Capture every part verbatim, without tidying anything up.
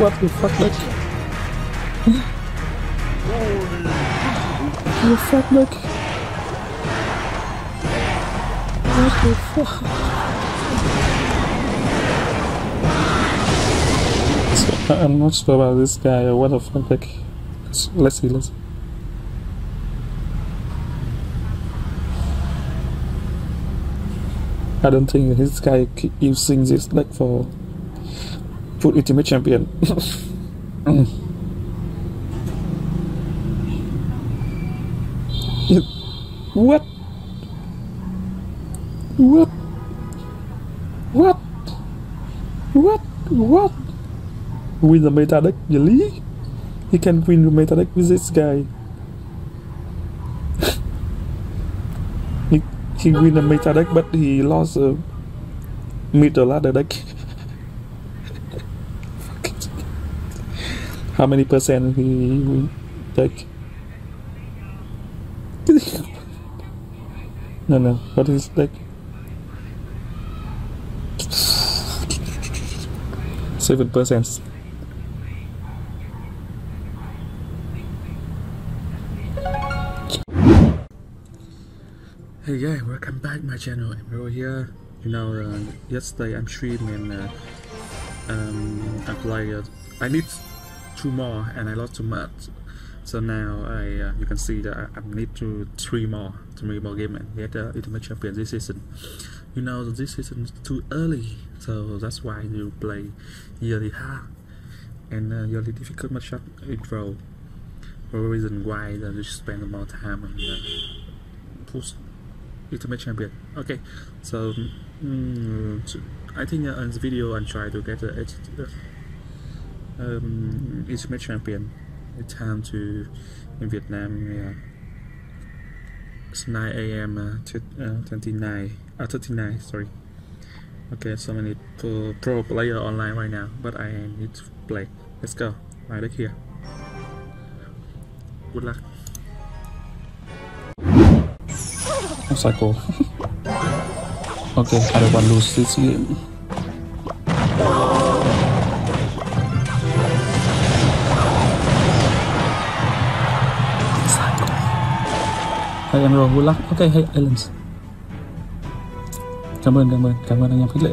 What the fuck, look? What the fuck, look? What the fuck? So, I'm not sure about this guy or what the fuck, like. Let's see, let's see. I don't think this guy using this like for Food Ultimate Champion. What? What? What? What? What? Win the meta deck, really? He can win the meta deck with this guy. he he win the meta deck, but he lost a uh, middle ladder deck. How many percent he will take? no, no, what is like? Seven percent. Hey guys, welcome back my channel. We're over here. You know, uh, yesterday I'm streaming and uh, um, I played. Uh, I need. Two more and I lost too much, so now I uh, you can see that I, I need to three more, three more game and get the uh, Ultimate Champion this season. You know this season is too early, so that's why you play really hard and uh, really difficult matchup intro. For the reason why uh, you spend more time on uh, push Ultimate Champion. Okay, so, mm, so I think uh, in this video I try to get the. Uh, Um, Ultimate Champion. It's time to in Vietnam. Yeah, it's nine A M Uh, uh, twenty-nine. Uh, thirty-nine. Sorry. Okay, so many pro, pro player online right now, but I need to play. Let's go. My deck here. Good luck. I'm psycho. Okay, I don't want to lose this game. Hay em rồi, vui lắm. Ok, hay Islands. Cảm ơn, cảm ơn, cảm ơn anh em khích lệ.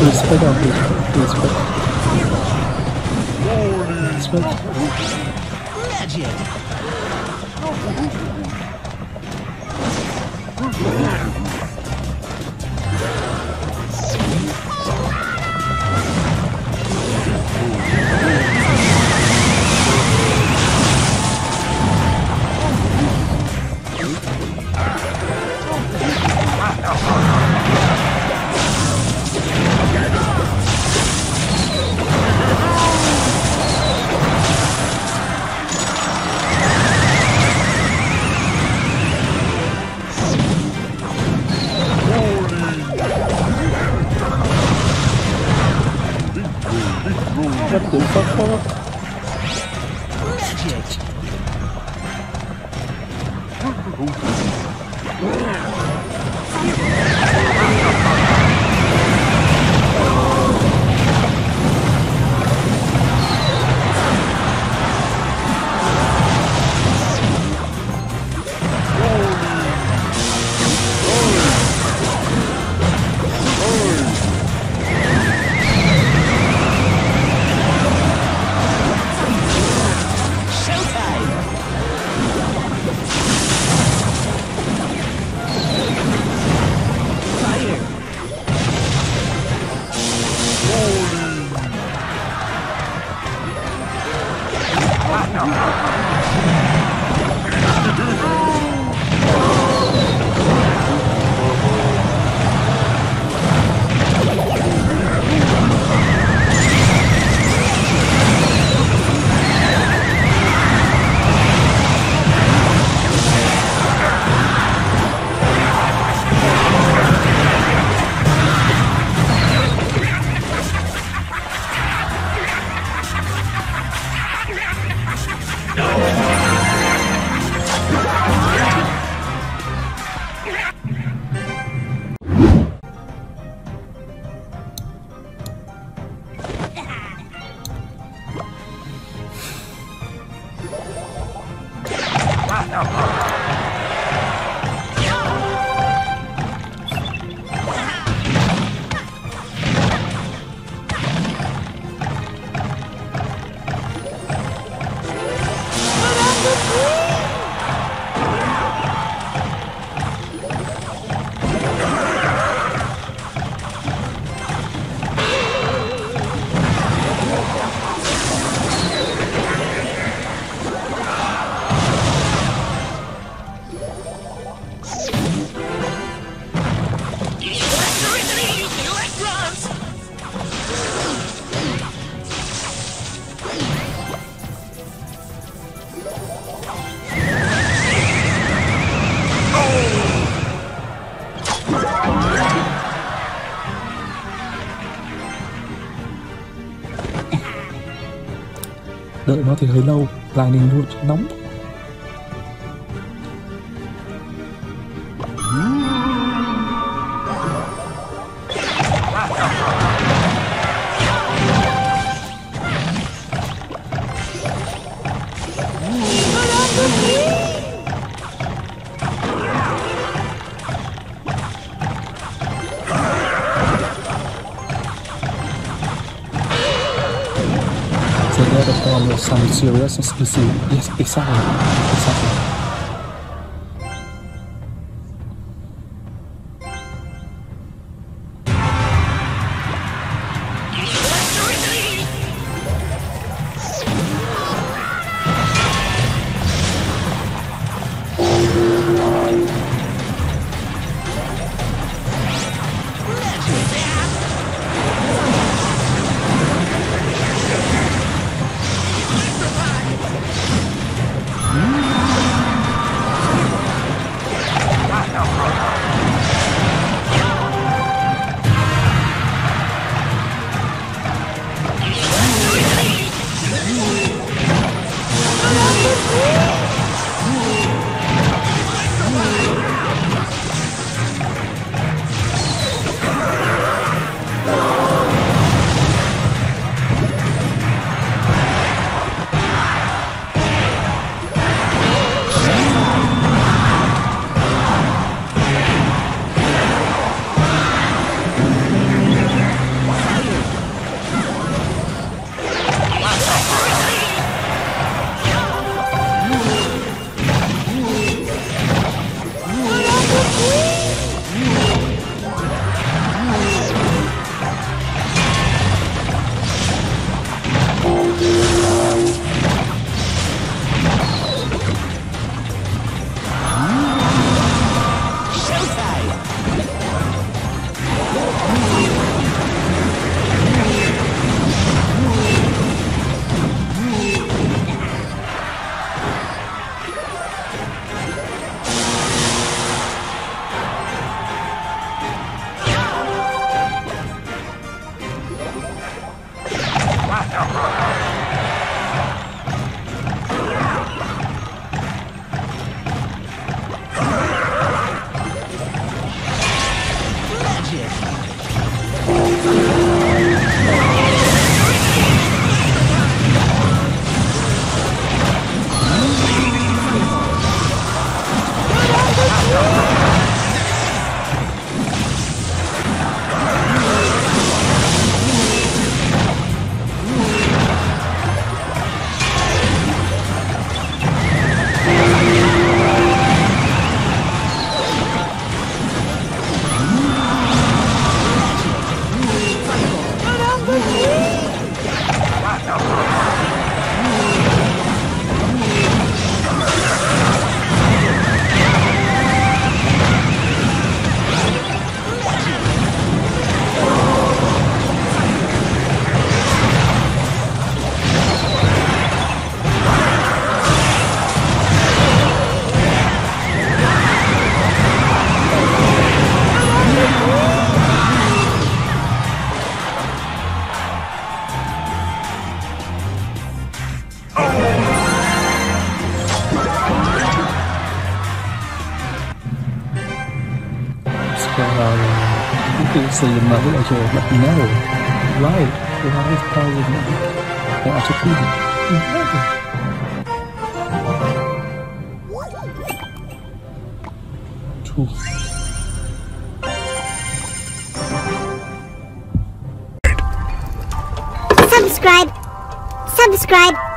Respect our people. Respect. Respect. Legend. Đợi nó thì hơi lâu, Lightning luôn nóng. perform some serious P C. Yes, exactly. Exactly. See the mother of your but no. Why? Why is power with me? They are to feed me. Never. True. Subscribe. Subscribe.